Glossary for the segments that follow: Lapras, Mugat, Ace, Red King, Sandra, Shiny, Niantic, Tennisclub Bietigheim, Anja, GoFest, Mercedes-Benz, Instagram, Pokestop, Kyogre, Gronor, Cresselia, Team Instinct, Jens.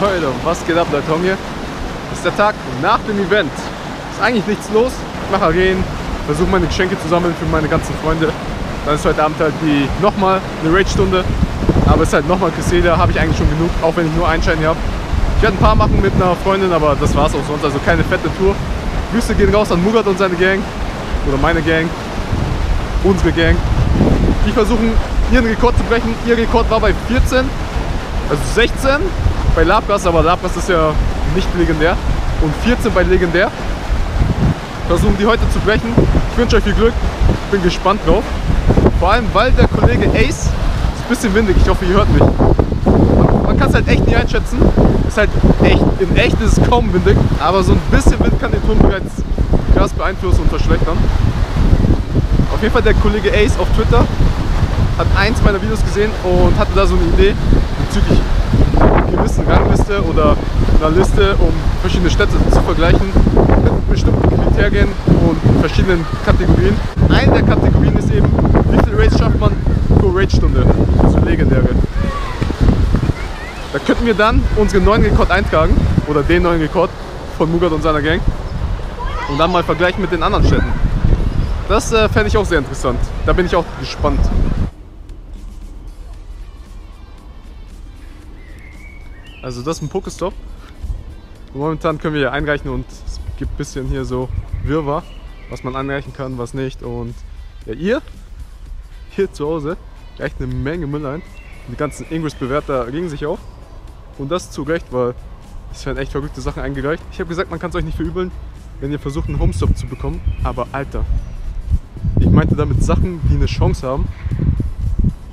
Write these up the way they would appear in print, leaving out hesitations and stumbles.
Leute, was geht ab, Leute? Tom hier. Das ist der Tag nach dem Event. Ist eigentlich nichts los. Ich mache Arenen, versuche meine Geschenke zu sammeln für meine ganzen Freunde. Dann ist heute Abend halt nochmal eine Raid-Stunde. Aber es ist halt nochmal Cresselia, habe ich eigentlich schon genug, auch wenn ich nur einen Shiny hier habe. Ich werde ein paar machen mit einer Freundin, aber das war's auch sonst. Also keine fette Tour. Grüße gehen raus an Mugat und seine Gang. Oder meine Gang. Unsere Gang. Die versuchen ihren Rekord zu brechen. Ihr Rekord war bei 14, also 16 bei Lapras, aber Lapras ist ja nicht legendär. Und 14 bei legendär. Versuchen die heute zu brechen. Ich wünsche euch viel Glück. Ich bin gespannt drauf. Vor allem, weil der Kollege Ace, ist ein bisschen windig, ich hoffe, ihr hört mich. Man kann es halt echt nie einschätzen. Ist halt echt, in echt ist es kaum windig, aber so ein bisschen Wind kann den Turm bereits krass beeinflussen und verschlechtern. Auf jeden Fall der Kollege Ace auf Twitter hat eins meiner Videos gesehen und hatte da so eine Idee bezüglich einer gewissen Rangliste oder einer Liste, um verschiedene Städte zu vergleichen mit bestimmten Kriterien und verschiedenen Kategorien. Eine der Kategorien ist eben, wie viele Raids schafft man pro Raid-Stunde, also legendäre. Da könnten wir dann unseren neuen Rekord eintragen oder den neuen Rekord von Mugat und seiner Gang und dann mal vergleichen mit den anderen Städten. Das fände ich auch sehr interessant. Da bin ich auch gespannt. Also das ist ein Pokestop. Momentan können wir hier einreichen und es gibt ein bisschen hier so Wirrwarr, was man einreichen kann, was nicht. Und ja, ihr hier zu Hause reicht eine Menge Müll ein. Die ganzen Ingress-Bewerter regen sich auf. Und das zu Recht, weil es werden echt verrückte Sachen eingereicht. Ich habe gesagt, man kann es euch nicht verübeln, wenn ihr versucht, einen Homestop zu bekommen. Aber Alter, ich meinte damit Sachen, die eine Chance haben,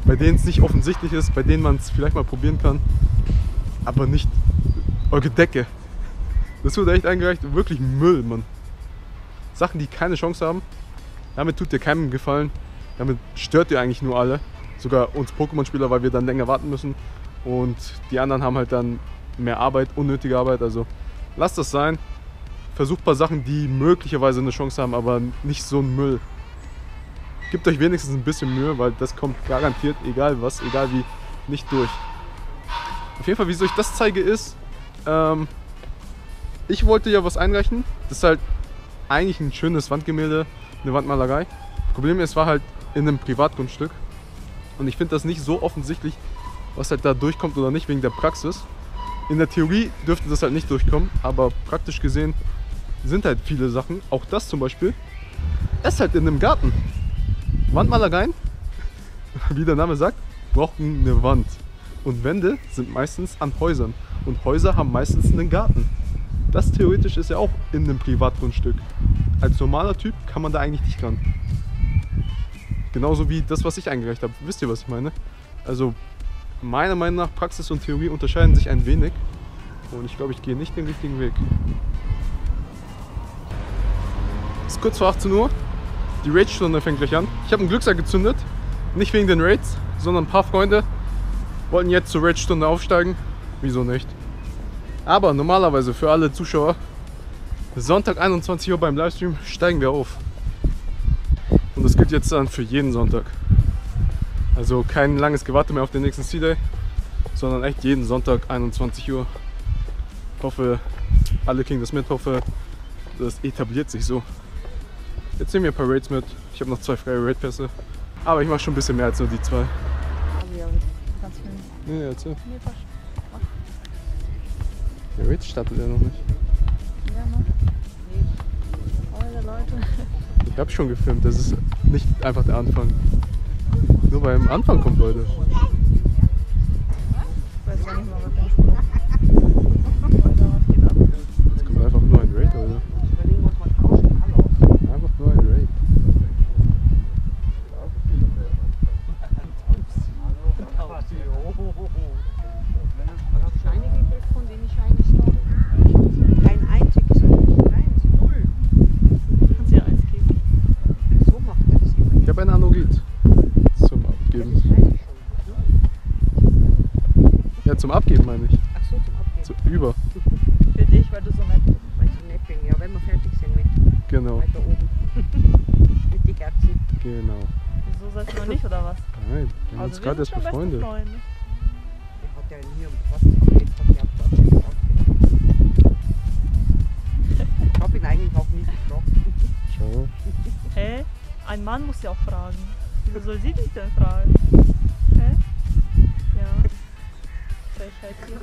bei denen es nicht offensichtlich ist, bei denen man es vielleicht mal probieren kann, aber nicht eure Decke. Das wurde echt eingereicht, wirklich Müll, Mann. Sachen, die keine Chance haben, damit tut ihr keinem Gefallen, damit stört ihr eigentlich nur alle. Sogar uns Pokémon-Spieler, weil wir dann länger warten müssen und die anderen haben halt dann mehr Arbeit, unnötige Arbeit, also lasst das sein. Versucht ein paar Sachen, die möglicherweise eine Chance haben, aber nicht so ein Müll. Gebt euch wenigstens ein bisschen Mühe, weil das kommt garantiert, egal was, egal wie, nicht durch. Auf jeden Fall, wieso ich das zeige ist, ich wollte ja was einreichen. Das ist halt eigentlich ein schönes Wandgemälde, eine Wandmalerei. Das Problem ist, es war halt in einem Privatgrundstück. Und ich finde das nicht so offensichtlich, was halt da durchkommt oder nicht, wegen der Praxis. In der Theorie dürfte das halt nicht durchkommen, aber praktisch gesehen sind halt viele Sachen. Auch das zum Beispiel ist halt in einem Garten. Wandmalereien, wie der Name sagt, brauchen eine Wand. Und Wände sind meistens an Häusern. Und Häuser haben meistens einen Garten. Das theoretisch ist ja auch in einem Privatgrundstück. Als normaler Typ kann man da eigentlich nicht ran. Genauso wie das, was ich eingereicht habe. Wisst ihr, was ich meine? Also meiner Meinung nach, Praxis und Theorie unterscheiden sich ein wenig. Und ich glaube, ich gehe nicht den richtigen Weg. Es ist kurz vor 18 Uhr. Die Raid-Stunde fängt gleich an. Ich habe einen Glückser gezündet. Nicht wegen den Raids, sondern ein paar Freunde wollten jetzt zur Raid-Stunde aufsteigen. Wieso nicht? Aber normalerweise für alle Zuschauer, Sonntag 21 Uhr beim Livestream steigen wir auf. Und das gilt jetzt dann für jeden Sonntag. Also kein langes Gewarte mehr auf den nächsten C-Day, sondern echt jeden Sonntag 21 Uhr. Ich hoffe, alle kriegen das mit. Ich hoffe, das etabliert sich so. Jetzt nehmen wir ein paar Raids mit. Ich habe noch 2 freie Raid-Pässe. Aber ich mache schon ein bisschen mehr als nur die 2. Nee, erzähl. Der Raid startet ja noch nicht. Ja, ne? Eure Leute. Ich habe schon gefilmt, das ist nicht einfach der Anfang. Nur beim Anfang kommt Leute. Jetzt kommt einfach nur ein Raid, Leute. Zum Abgeben meine ich. Ach so, zum Abgeben. Über. Für dich, weil du so nett bin. Ja, wenn wir fertig sind mit. Genau. Weiter oben. Mit die Kerzen. Genau. Wieso seid ihr noch nicht, oder was? Nein, wir haben uns gerade erst befreundet. Der hat ja nie einen Platz auf jeden Fall gehabt. Ich habe ihn eigentlich auch nie gefragt. Schon. Hä? Ein Mann muss ja auch fragen. Wieso soll sie dich denn fragen? Hä? Ja. Frechheit hier.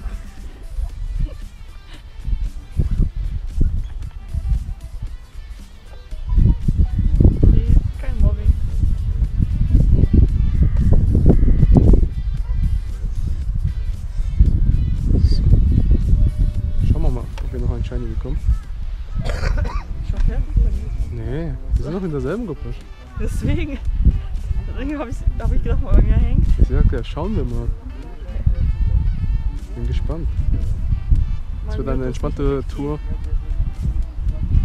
Shiny bekommen. Schon fertig? Nee, wir sind noch in derselben Gruppe. Deswegen, habe ich gedacht, mal irgendwie hängt. Ja, klar, schauen wir mal. Bin gespannt. Es wird eine entspannte Tour.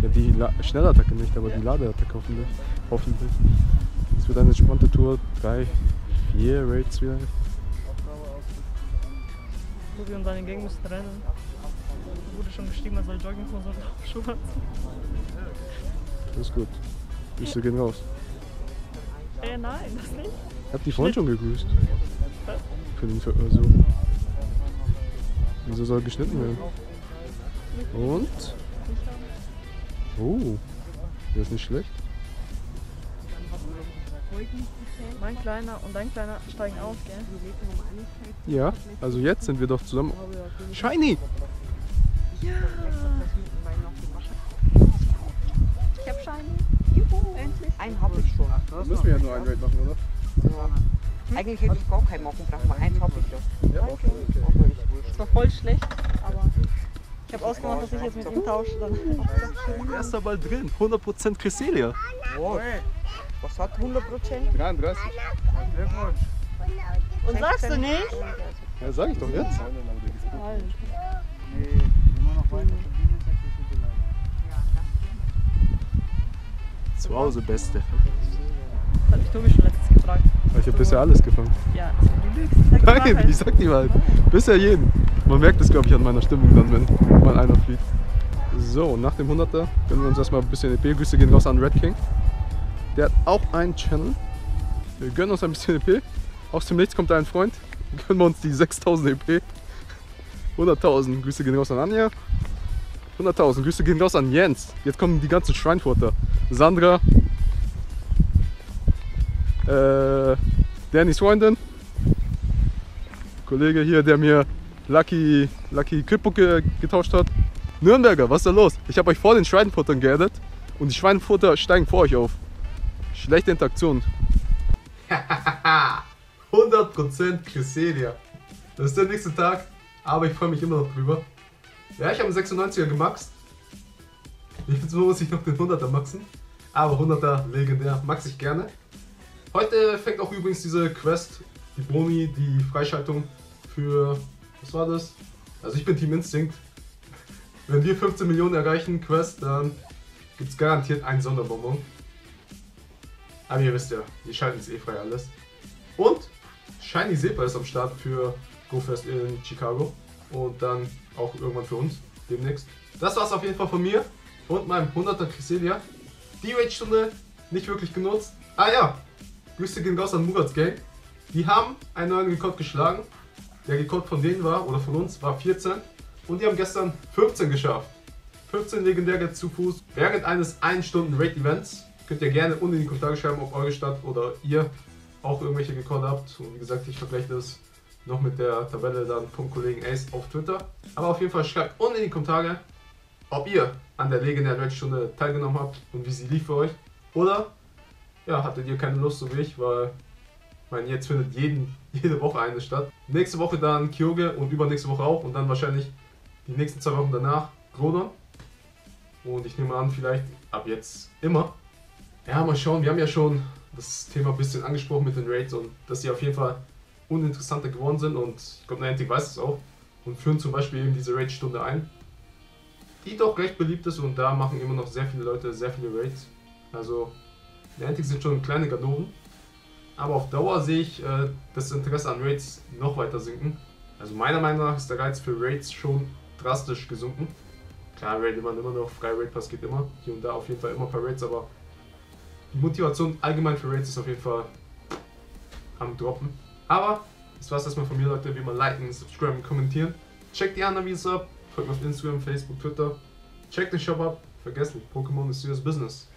Ja, die Schnellattacke nicht, aber die Ladeattacke hoffentlich. Es wird eine entspannte Tour. 3, 4 Raids wieder. Mugi und seine Gang müssen rennen. Wurde schon geschrieben, man soll joggen von so einem Schuh anziehen. Das ist gut. Grüße gehen raus. Nein, das nicht. Ich hab die Freund schon gegrüßt. Was? Für den Versuch. Wieso soll geschnitten werden? Und? Oh, der ist nicht schlecht. Mein Kleiner und dein Kleiner steigen auf, gell? Ja, also jetzt sind wir doch zusammen. Shiny! Ja! Ich hab Shiny. Juhu! Endlich! Einen hab ich schon. Da müssen wir ja nur einen Raid machen, oder? Ja. Hm? Eigentlich hätte ich gar keinen machen brauchen, aber einen hab ich schon. Ja, okay. Das war voll schlecht, aber ich hab ausgemacht, dass ich jetzt mit ihm tausche. Dann. Erster Ball drin, 100% Cresselia. Wow. Was hat 100%? 33. Und sagst du nicht? Ja, sag ich doch jetzt. Nee. Zu Hause Beste. Das habe ich Tobi schon letztens gefragt. Ich habe bisher alles gefangen. Ja, du lügst. Nein, ich sag die Wahrheit. Bisher jeden. Man merkt es, glaube ich, an meiner Stimmung dann, wenn mal einer fliegt. So, nach dem 100er können wir uns erstmal ein bisschen EP. Grüße gehen raus an Red King. Der hat auch einen Channel. Wir gönnen uns ein bisschen EP. Aus dem Nichts kommt ein Freund. Gönnen wir uns die 6000 EP. 100.000, Grüße gehen raus an Anja. 100.000, Grüße gehen raus an Jens. Jetzt kommen die ganzen Schweinfurter. Sandra. Dannys Freundin. Kollege hier, der mir Lucky Kripo getauscht hat. Nürnberger, was ist da los? Ich habe euch vor den Schweinfurtern geaddet und die Schweinfurter steigen vor euch auf. Schlechte Interaktion. 100% Cresselia. Das ist der nächste Tag. Aber ich freue mich immer noch drüber. Ja, ich habe einen 96er gemaxt. Jetzt muss ich noch den 100er maxen. Aber 100er legendär, max ich gerne. Heute fängt auch übrigens diese Quest, die Boni, die Freischaltung für... Was war das? Also ich bin Team Instinct. Wenn wir 15 Millionen erreichen, Quest, dann gibt es garantiert einen Sonderbonbon. Aber ihr wisst ja, die schalten es eh frei alles. Und Shiny Sepa ist am Start für... GoFest in Chicago und dann auch irgendwann für uns demnächst. Das war's auf jeden Fall von mir und meinem 100er Cresselia. Die Raid-Stunde nicht wirklich genutzt. Ah ja, Grüße gehen raus an Mugats Gang. Die haben einen neuen Rekord geschlagen. Der Rekord von denen war, oder von uns, war 14 und die haben gestern 15 geschafft. 15 legendäre zu Fuß während eines 1-Stunden-Raid-Events. Könnt ihr gerne unten in die Kommentare schreiben, ob eure Stadt oder ihr auch irgendwelche Rekorde habt. Und wie gesagt, ich vergleiche das noch mit der Tabelle dann vom Kollegen Ace auf Twitter. Aber auf jeden Fall schreibt unten in die Kommentare, ob ihr an der legendären Raid-Stunde teilgenommen habt und wie sie lief für euch. Oder ja, hattet ihr keine Lust, so wie ich, weil man jetzt findet jede Woche eine statt. Nächste Woche dann Kyogre und übernächste Woche auch und dann wahrscheinlich die nächsten 2 Wochen danach Gronor. Und ich nehme an, vielleicht ab jetzt immer. Ja, mal schauen, wir haben ja schon das Thema ein bisschen angesprochen mit den Raids und dass sie auf jeden Fall uninteressanter geworden sind und ich glaube, Niantic weiß es auch und führen zum Beispiel eben diese Raid-Stunde ein, die doch recht beliebt ist und da machen immer noch sehr viele Leute sehr viele Raids. Also Niantic sind schon kleine Ganoven, aber auf Dauer sehe ich das Interesse an Raids noch weiter sinken. Also meiner Meinung nach ist der Reiz für Raids schon drastisch gesunken. Klar, Raid immer noch, frei Raid-Pass geht immer, hier und da auf jeden Fall immer ein paar Raids, aber die Motivation allgemein für Raids ist auf jeden Fall am Droppen. Aber das war's erstmal von mir, Leute. Wie immer liken, subscriben, kommentieren. Checkt die anderen Videos ab, folgt mir auf Instagram, Facebook, Twitter. Checkt den Shop ab, vergesst nicht, Pokémon ist serious business.